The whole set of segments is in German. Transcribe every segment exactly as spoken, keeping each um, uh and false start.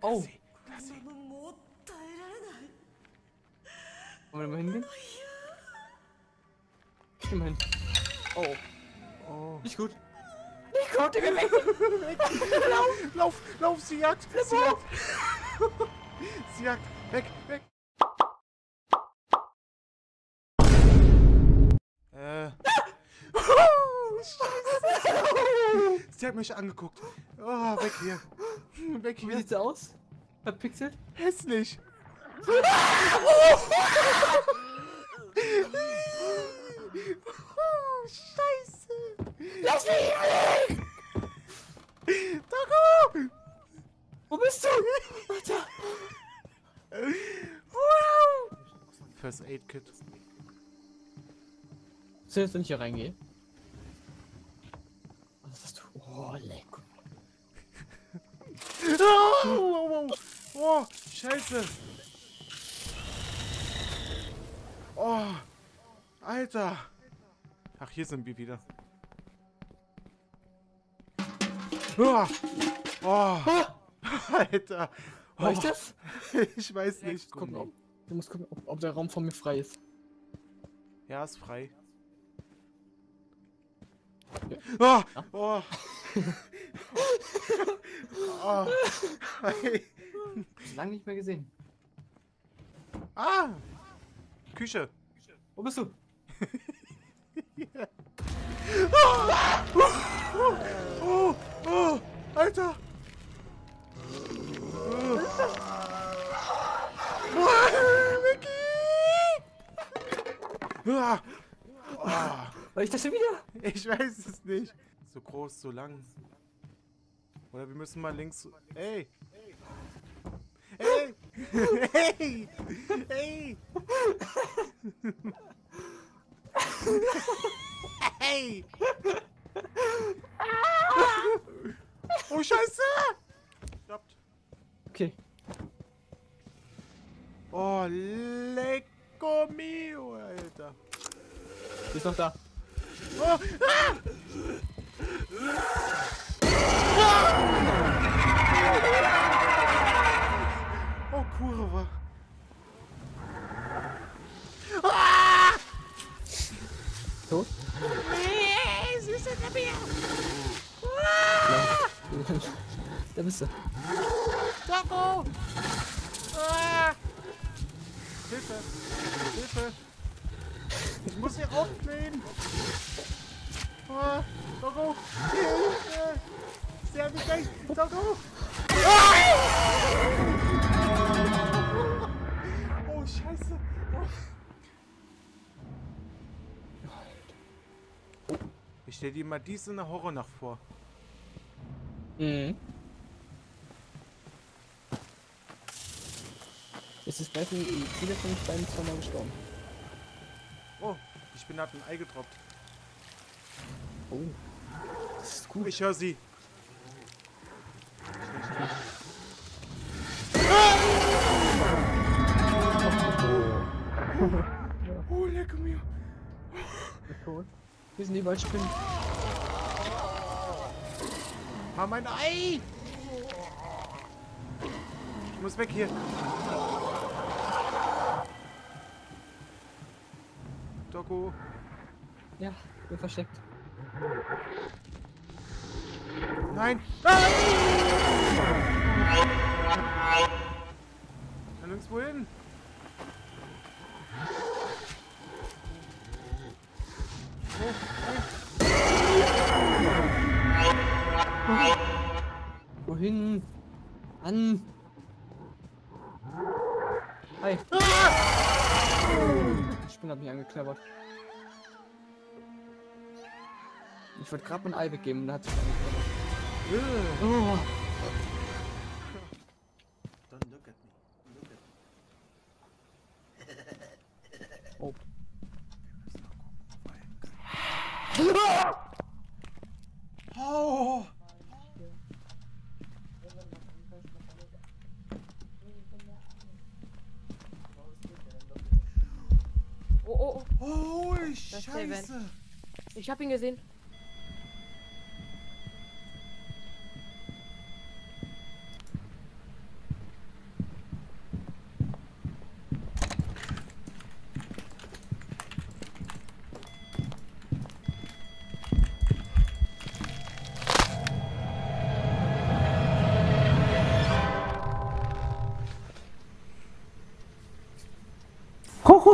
Oh. Wollen wir mal hingehen? Ich geh mal hin. Oh. Oh. Nicht gut. Nicht gut, Digga, weg! Lauf, lauf, lauf, sie jagt! Sie jagt! Sie jagt! Weg, weg! Äh. Scheiße! Sie hat mich angeguckt. Oh, weg hier. Weg hier. Wie sieht's aus? Verpixelt? Hässlich! Oh, Scheiße! Lass mich hier liegen! Taco! Wo bist du? Alter! Wow! First Aid Kit. Willst du jetzt nicht hier reingehen? Was hast du? Oh, leck. Oh, oh, oh, oh, Scheiße! Oh, Alter! Ach, hier sind wir wieder. Oh, oh, Alter! Oh. War ich das? Ich weiß nicht. Ich guck, ob, du musst gucken, ob, ob der Raum von mir frei ist. Ja, ist frei. Ja. Oh, oh. Oh. Hey. Lange nicht mehr gesehen. Ah! Küche! Wo bist du? Yeah. Oh. Oh. Oh. Oh. Oh. Alter! Oh. Oh. Mickey! Oh. War ich das schon wieder? Ich weiß es nicht. So groß, so lang. Oder wir müssen mal links... Ey! Ey! Ey! Ey! Ey! Oh, Scheiße! Stoppt. Okay. Oh, lecko mio, Alter. Du bist noch da. Oh, ah! Ah! Oh, Kurve. Ah! Tot? Nee, süße Kapier. Ah! Da bist du. Taco! Ah! Hilfe! Hilfe! Ich muss hier aufklären! Oh, Taco! Hilfe! Sie haben mich gleich! Taco! Ah! Oh, Scheiße! Oh. Ich stell dir mal dies in der Horrornacht vor. Mhm. Es ist gleich ein Ziel von uns beiden zweimal gestorben. Oh, ich bin ab ein Ei getroppt. Oh, das ist cool. Ich höre sie. Oh, lecker mir. Hier sind die Waldspinnen. Hau mein Ei! Ich muss weg hier. Taco. Ja, ich bin versteckt. Nein! Nein! Kann uns wohin? Oh, nein. Wohin? An! Hi! Ah! Die Spinne hat mich angeknabbert. Ich wollte gerade mein Ei weggeben und hat sich angeknabbert. Oh. Don't look at me. Look at me. Oh. Oh. Oh, oh, oh. Oh, Scheiße. Ich hab ihn gesehen.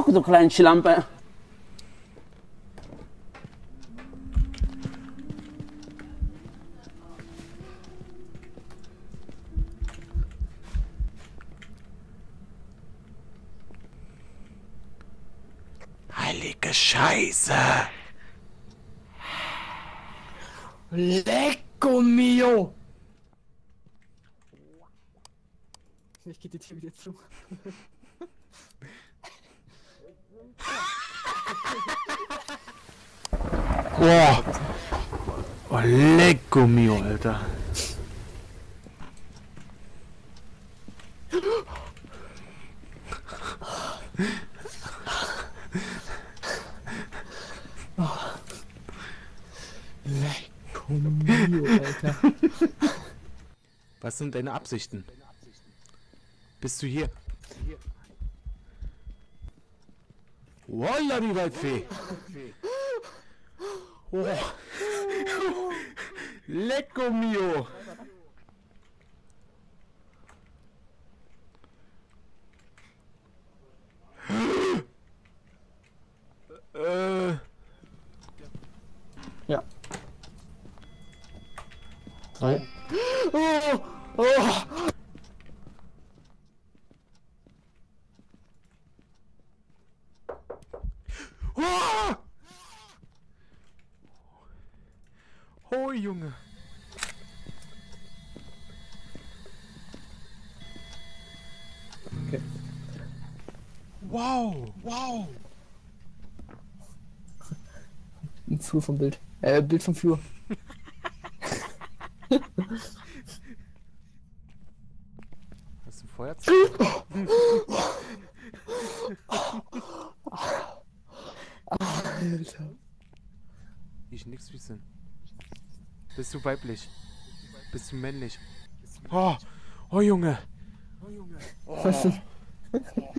Guck, du kleine Schlampe. Heilige Scheiße. Lecco mio. Ich geh die Tür wieder zu. Boah. Oh, Lecco mio, Alter. Lecco mio, Alter. Was sind deine Absichten? Bist du hier? Wallah, die Waldfee! Oh. Lecco mio! äh. Ja. Sorry. Oh! Oh! Oh, Junge. Okay. Wow, wow. Ein Flur vom Bild. Äh, Bild vom Flur. Hast du ein Feuerzeug? Alter. Ich nix wissen. Bist du weiblich? Bist du männlich? Oh, oh Junge! Oh Junge! Oh.